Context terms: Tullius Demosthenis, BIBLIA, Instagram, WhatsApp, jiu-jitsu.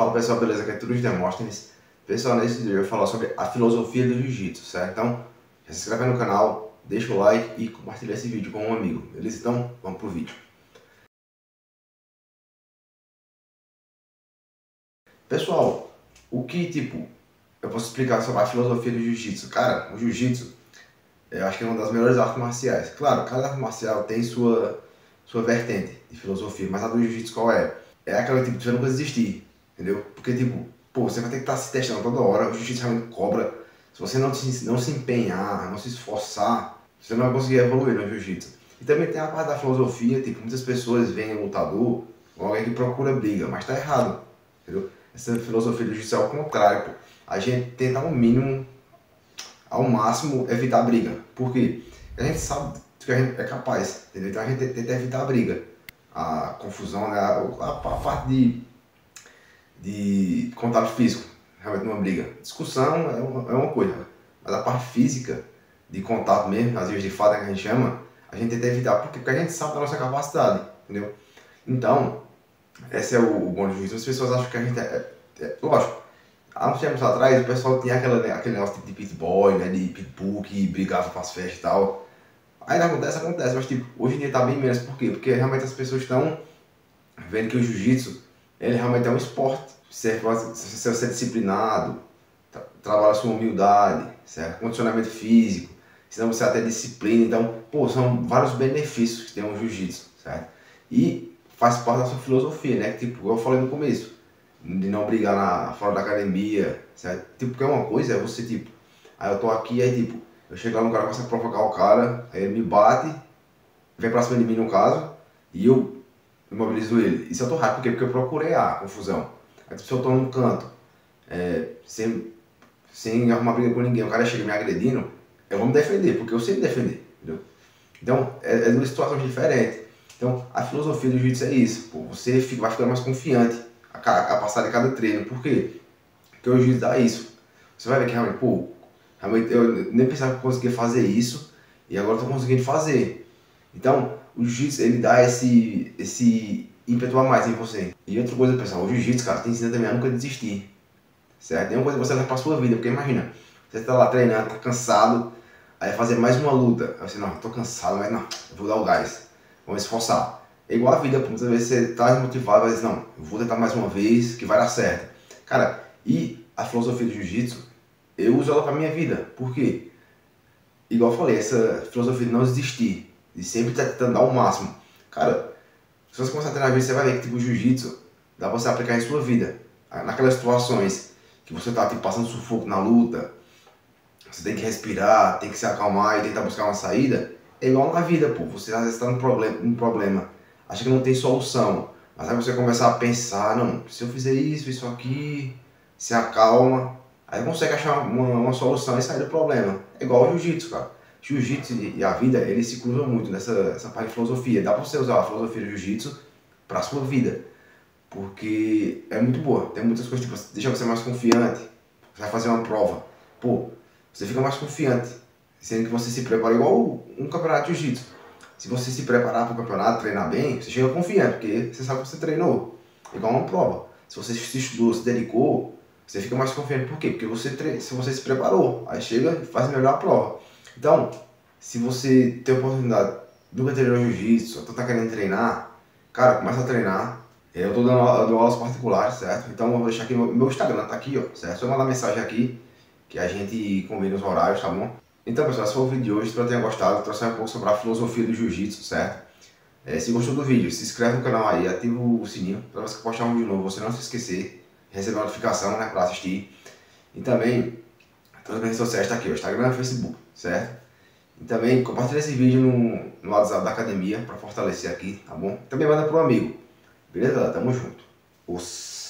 Fala pessoal, beleza? Aqui é Tullius Demosthenis. Pessoal, nesse vídeo eu vou falar sobre a filosofia do jiu-jitsu, certo? Então, já se inscreve no canal, deixa o like e compartilha esse vídeo com um amigo, beleza? Então, vamos pro vídeo. Pessoal, o que, eu posso explicar sobre a filosofia do jiu-jitsu? Cara, o jiu-jitsu, eu acho que é uma das melhores artes marciais. Claro, cada arte marcial tem sua vertente de filosofia, mas a do jiu-jitsu qual é? É aquela que você nunca desistir. Entendeu? Porque, você vai ter que estar se testando toda hora, o jiu-jitsu realmente cobra. Se você não se empenhar, não se esforçar, você não vai conseguir evoluir no jiu-jitsu. E também tem a parte da filosofia, muitas pessoas veem o lutador como alguém que procura briga, mas tá errado, entendeu? Essa filosofia do jiu-jitsu é ao contrário, pô. A gente tenta ao mínimo, ao máximo, evitar a briga. Por quê? Porque a gente sabe que a gente é capaz, entendeu? Então a gente tenta evitar a briga, a confusão, né? a parte de contato físico, realmente numa briga. Discussão é uma coisa, mas a parte física, de contato mesmo, às vezes de fato que a gente chama, a gente tenta evitar, porque a gente sabe da nossa capacidade, entendeu? Então, esse é o bom juízo. As pessoas acham que a gente lógico, há uns tempos atrás o pessoal tinha aquele negócio de pit boy, né, de pitbull que brigava com as festas e tal. Ainda acontece, mas hoje em dia tá bem menos. Por quê? Porque realmente as pessoas estão vendo que o jiu-jitsu ele realmente é um esporte, serve para você ser disciplinado, trabalha sua humildade, certo? Condicionamento físico, senão você até disciplina. Então, são vários benefícios que tem o jiu-jitsu, certo? E faz parte da sua filosofia, né? Eu falei no começo, de não brigar fora da academia, certo? Porque uma coisa é você, aí eu tô aqui, aí eu chego lá no cara, começo a provocar o cara, aí ele me bate, vem pra cima de mim no caso, e eu imobilizo ele. Isso eu tô rápido, porque eu procurei a confusão. Aí se eu tô num canto, sem arrumar briga com ninguém, o cara chega me agredindo, eu vou me defender, porque eu sei me defender, entendeu? Então, é duas situações diferentes. Então, a filosofia do jiu-jitsu é isso, pô, você vai ficando mais confiante a passar de cada treino. Por quê? Porque o jiu-jitsu dá isso. Você vai ver que realmente, realmente eu nem pensava que eu conseguia fazer isso, e agora eu tô conseguindo fazer. Então, o jiu-jitsu, ele dá esse ímpeto a mais em você. E outra coisa, pessoal, o jiu-jitsu, cara, te ensina também a nunca desistir, certo? É uma coisa que você leva pra sua vida, porque imagina, você tá lá treinando, tá cansado, aí fazer mais uma luta, aí você, não, tô cansado, mas não, eu vou dar o gás, vou me esforçar. É igual a vida, muitas vezes você tá desmotivado, mas não, eu vou tentar mais uma vez, que vai dar certo. Cara, e a filosofia do jiu-jitsu, eu uso ela pra minha vida, por quê? Igual eu falei, essa filosofia de não desistir, e sempre tentando dar o máximo. Cara, se você começar a treinar, você vai ver que o jiu-jitsu dá pra você aplicar em sua vida. Naquelas situações que você tá passando sufoco na luta, você tem que respirar, tem que se acalmar e tentar buscar uma saída. É igual na vida, pô. Você às vezes tá num problema, acha que não tem solução, mas aí você começar a pensar, não, se eu fizer isso aqui, se acalma, aí consegue achar uma solução e sair do problema. É igual ao jiu-jitsu, cara. Jiu-jitsu e a vida, eles se cruzam muito nessa parte de filosofia. Dá pra você usar a filosofia do jiu-jitsu pra sua vida, porque é muito boa. Tem muitas coisas, deixa você mais confiante. Você vai fazer uma prova, você fica mais confiante, sendo que você se prepara igual um campeonato de jiu-jitsu. Se você se preparar pro campeonato, treinar bem, você chega confiante, porque você sabe que você treinou. Igual uma prova, se você se estudou, se dedicou, você fica mais confiante. Por quê? Porque você se preparou, aí chega e faz melhor a prova. Então, se você tem a oportunidade de nunca treinar jiu-jitsu, só tá querendo treinar, cara, começa a treinar. Eu tô dando aulas particulares, certo? Então eu vou deixar aqui, meu Instagram tá aqui, ó, certo? Só mandar mensagem aqui, que a gente combina os horários, tá bom? Então, pessoal, esse foi o vídeo de hoje, espero que tenha gostado. Trouxe um pouco sobre a filosofia do jiu-jitsu, certo? Se gostou do vídeo, se inscreve no canal aí, ativa o sininho, pra você postar um vídeo novo, você não se esquecer, receber a notificação, né, pra assistir. E também, todas as redes sociais tá aqui, o Instagram e Facebook, certo? E também compartilha esse vídeo no WhatsApp da academia para fortalecer aqui, tá bom? Também manda pro amigo. Beleza? Tamo junto. Os